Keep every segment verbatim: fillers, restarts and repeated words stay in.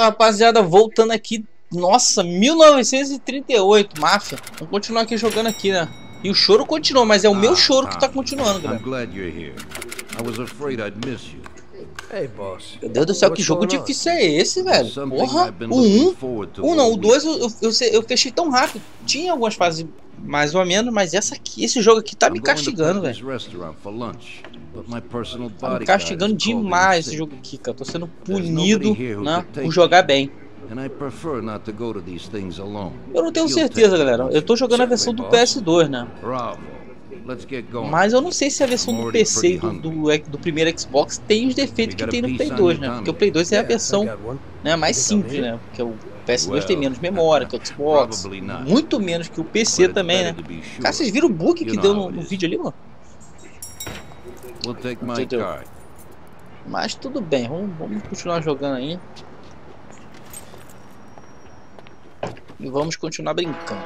rapaziada, voltando aqui. Nossa, mil novecentos e trinta e oito, máfia. Vamos continuar aqui jogando aqui, né? E o choro continua, mas é o ah, meu choro ah, que tá continuando, galera. Hey, boss. Meu Deus do céu, que jogo difícil é esse, velho? Porra, o um, o não, o dois eu, eu, eu fechei tão rápido. Tinha algumas fases mais ou menos, mas essa aqui, esse jogo aqui tá me castigando, velho. Tá me castigando demais esse jogo aqui, cara. Tô sendo punido, né, por jogar bem. Eu não tenho certeza, galera. Eu tô jogando a versão do P S dois, né? Mas eu não sei se a versão do P C e do, do, do primeiro Xbox tem os defeitos que tem no Play dois, né? Porque o Play dois é a versão, né, mais simples, né? Porque o P S dois tem menos memória que o Xbox, muito menos que o P C também, né? Cara, vocês viram o bug que deu no, no vídeo ali, mano? Entendeu? Mas tudo bem, vamos, vamos continuar jogando aí. E vamos continuar brincando.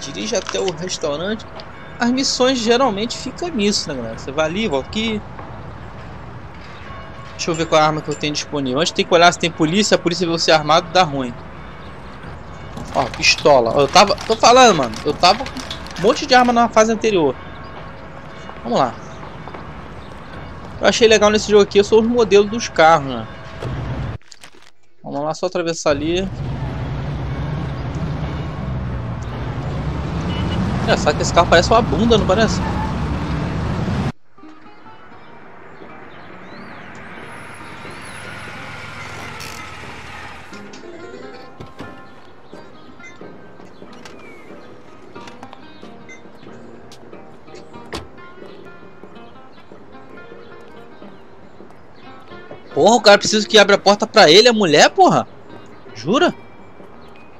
Dirija até o restaurante. As missões geralmente ficam nisso, né, galera? Você vai ali, vai aqui. Deixa eu ver qual arma que eu tenho disponível. Antes tem que olhar se tem polícia. A polícia viu ser armado, dá ruim. Ó, pistola. Ó, eu tava... Tô falando, mano. Eu tava com um monte de arma na fase anterior. Vamos lá. Eu achei legal nesse jogo aqui. Eu sou os modelos dos carros, né? Vamos lá, só atravessar ali. Engraçado que esse carro parece uma bunda, não parece? Porra, o cara precisa que abra a porta pra ele, a mulher, porra? Jura?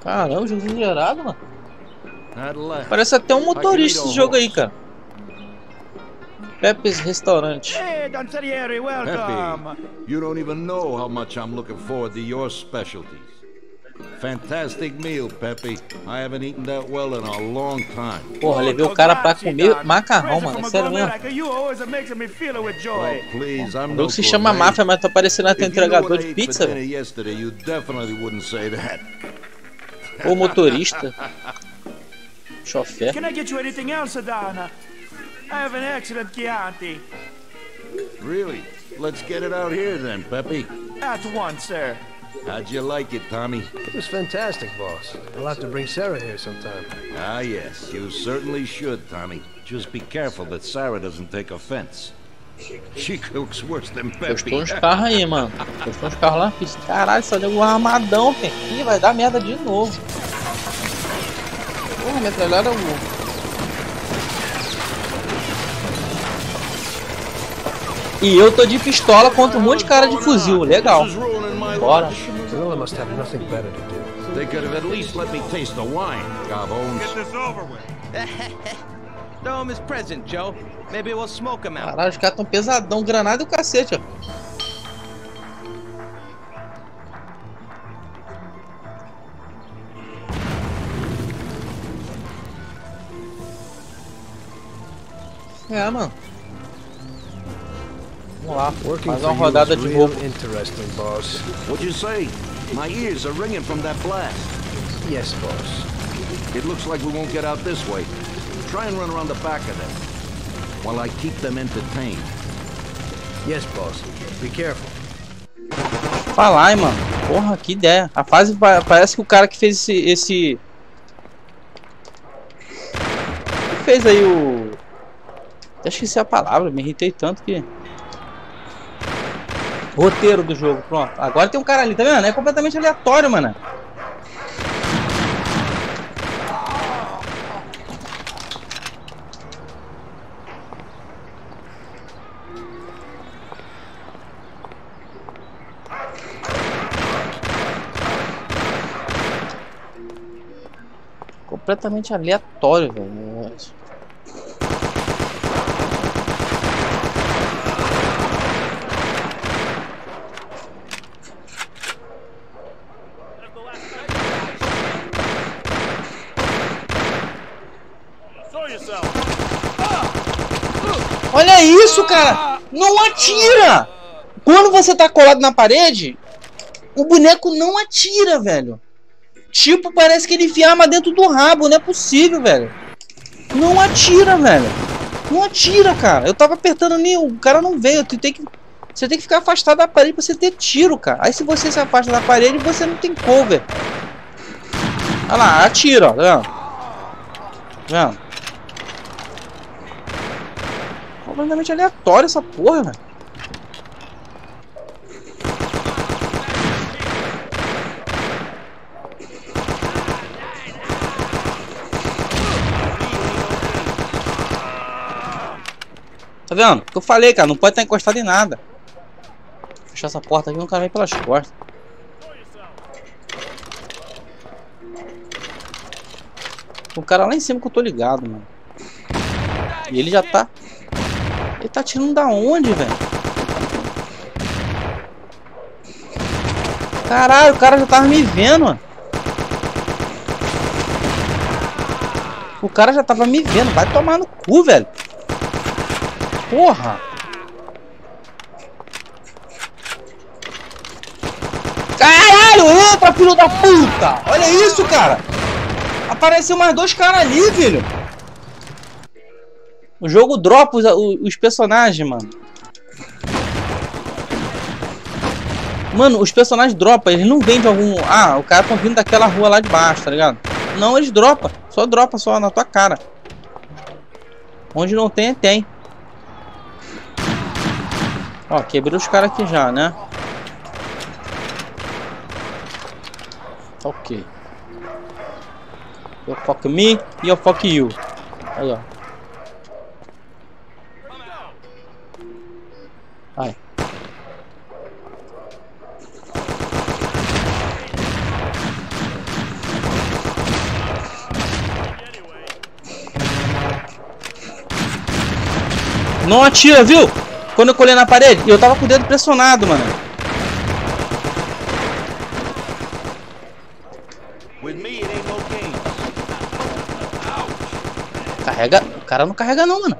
Caramba, Jesus gerado, mano. Parece até um motorista esse jogo aí, cara. Pepe's Restaurante. Hey, Danzerieri, welcome. Pepe, you don't even know how much I'm looking forward to your specialties. Fantastic meal, Pepe. I haven't eaten that well in a long time. Porra, levei o cara pra comer macarrão, mano. Sério mesmo? O jogo se chama Mafia, mas tá parecendo até entregador de pizza, velho. Ou motorista. Chofer. Can I get you anything else, Adana? I have an excellent Chianti. Really? Let's get it out here then, Pepe. At once, sir. How'd you like it, Tommy? It was fantastic, boss. I'll have to bring Sarah here sometime. Ah, yes. You certainly should, Tommy. Just be careful that Sarah doesn't take offense. She cooks worse than Pepe. Gostou uns carros aí, mano. Gostou uns carros lá? Caralho, só deu um armadão, Pepe. Vai dar merda de novo. Porra, metralhada o... E eu tô de pistola contra um monte de cara de fuzil, legal. Bora. Caralho, os caras tão pesadão, granada e o cacete, ó. É, mano. Vamos lá, mais uma rodada de roubo. Interesting, boss. What you say? My ears are ringing from that blast. Yes, boss. It looks like we won't get out this way. Try and run around the back of them while I keep them entertained. Yes, boss. Be careful. Fala aí, mano. Porra, que ideia. A fase parece que o cara que fez esse esse que fez aí o até esqueci a palavra, me irritei tanto que... Roteiro do jogo, pronto. Agora tem um cara ali, tá vendo? É completamente aleatório, mano. Completamente aleatório, velho. Olha isso, cara! Não atira! Quando você tá colado na parede, O boneco não atira, velho. Tipo, parece que ele enfia a arma dentro do rabo. Não é possível, velho. Não atira, velho. Não atira, cara. Eu tava apertando ali, o cara não veio. Tu tem que... Você tem que ficar afastado da parede pra você ter tiro, cara. Aí se você se afasta da parede, você não tem cover. Olha lá, atira, ó. Tá vendo? Completamente aleatório essa porra, velho. Tá vendo? O que eu falei, cara, não pode estar encostado em nada. Vou fechar essa porta aqui, o cara vem pelas costas. O cara lá em cima que eu tô ligado, mano. E ele já tá... Ele tá atirando da onde, velho? Caralho, o cara já tava me vendo, mano. O cara já tava me vendo. Vai tomar no cu, velho. Porra! Caralho! Entra, filho da puta! Olha isso, cara! Apareceu mais dois caras ali, filho! O jogo dropa os, os personagens, mano. Mano, os personagens dropam. Eles não vêm de algum... Ah, o cara tá vindo daquela rua lá de baixo, tá ligado? Não, eles dropam. Só dropa só na tua cara. Onde não tem, tem. Ó, quebrei os caras aqui já, né? Ok. Eu fuck me e eu fuck you. Aí, ó. Ai. Não atira, viu? Quando eu colhei na parede, eu tava com o dedo pressionado, mano. Carrega. O cara não carrega não, mano.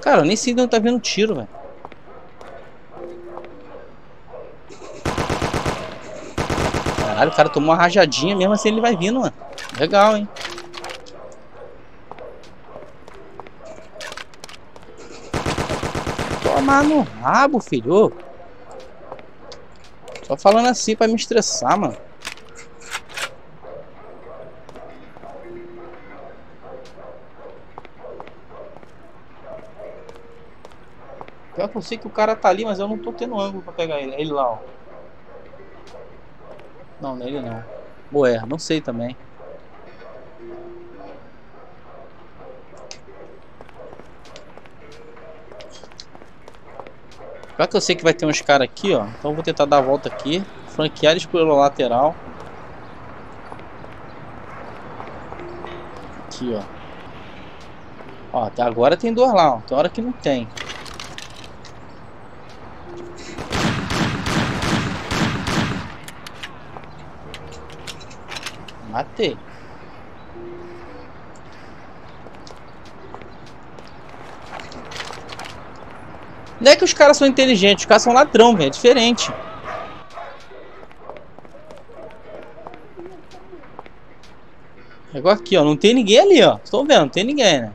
Cara, eu nem sei de onde tá vendo tiro, velho. Caralho, o cara tomou uma rajadinha, mesmo assim ele vai vindo, mano. Legal, hein? Tomar no rabo, filho. Só falando assim pra me estressar, mano. Pior que eu sei que o cara tá ali, mas eu não tô tendo ângulo pra pegar ele. Ele lá, ó. Não, nele não. Boé, não sei também. Pior que eu sei que vai ter uns caras aqui, ó. Então eu vou tentar dar a volta aqui. Franquear eles pelo lateral. Aqui, ó. Ó, até agora tem dois lá, ó. Tem hora que não tem. Matei. Não é que os caras são inteligentes, os caras são ladrão, velho. É diferente. É igual aqui, ó. Não tem ninguém ali, ó. Estou vendo, não tem ninguém, né?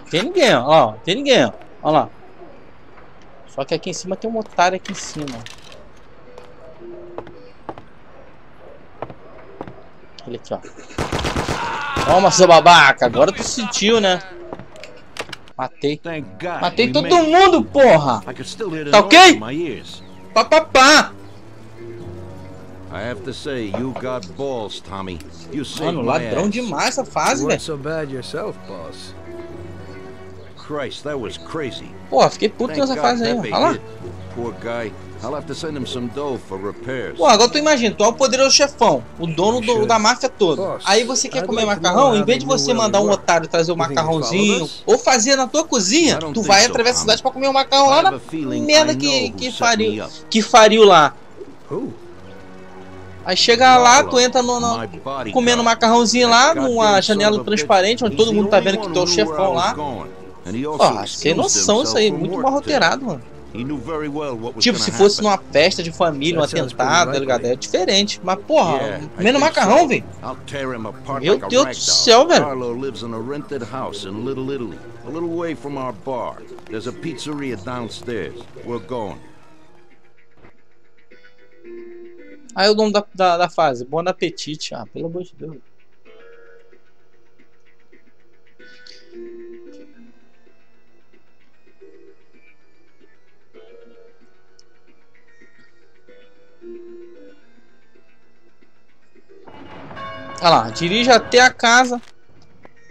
Não tem ninguém, ó. Ó, não tem ninguém, ó. Ó lá. Só que aqui em cima tem um otário aqui em cima. Ele aqui, ó. Toma, seu babaca, agora tu sentiu, né? Matei. Matei todo mundo, porra! Tá ok? Pá, pá, pá. Mano, ladrão demais essa fase, velho. Porra, fiquei puto nessa fase aí, olha lá. Pô, agora tu imagina, tu é o poderoso chefão, o dono do, da máfia toda. Aí você quer comer macarrão, em vez de você mandar um otário trazer o macarrãozinho, ou fazer na tua cozinha, tu vai através da cidade pra comer o macarrão lá na merda que, que, fariu, que fariu lá. Aí chega lá, tu entra no, no, comendo um macarrãozinho lá, numa janela transparente, onde todo mundo tá vendo que tu é o chefão lá. Ó, acho que tem noção isso aí, muito mal roteirado, mano. Tipo, se fosse numa festa de família, um atentado, tá ligado? É diferente. Mas, porra, comendo macarrão, velho. Meu Deus do céu, velho. Aí o nome da, da, da fase, Bom Apetite. Ah, pelo amor de Deus. Olha lá, dirija até a casa.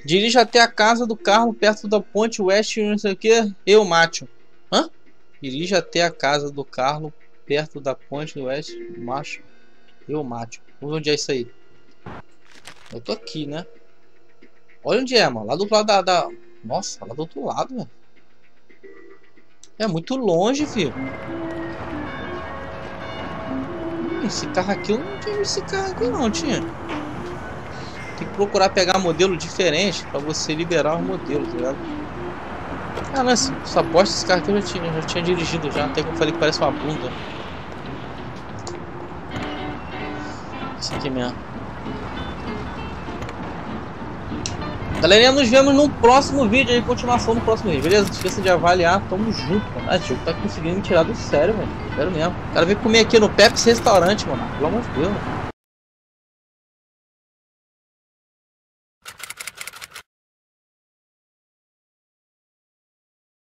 Dirija até a casa do carro perto da Ponte Oeste, não sei o que. Eu macho. Hã? Dirija até a casa do carro perto da Ponte Oeste, macho. Eu macho. Onde é isso aí? Eu tô aqui, né? Olha onde é, mano. Lá do outro lado da, da... Nossa, lá do outro lado, velho. É muito longe, filho. Hum, esse carro aqui eu não tinha. Esse carro aqui não tinha. Tem que procurar pegar modelo diferente pra você liberar os modelos, tá ligado? Ah, não, essa bosta desse carro aqui eu já tinha, já tinha dirigido já. Até que eu falei que parece uma bunda. Isso aqui mesmo. Galerinha, nos vemos no próximo vídeo aí, continuação no próximo vídeo, beleza? Não esqueça de avaliar, tamo junto, mano. Ah, o jogo tá conseguindo me tirar do sério, velho. Quero mesmo. Quero vir comer aqui no Pepe's Restaurante, mano. Pelo amor de Deus, mano.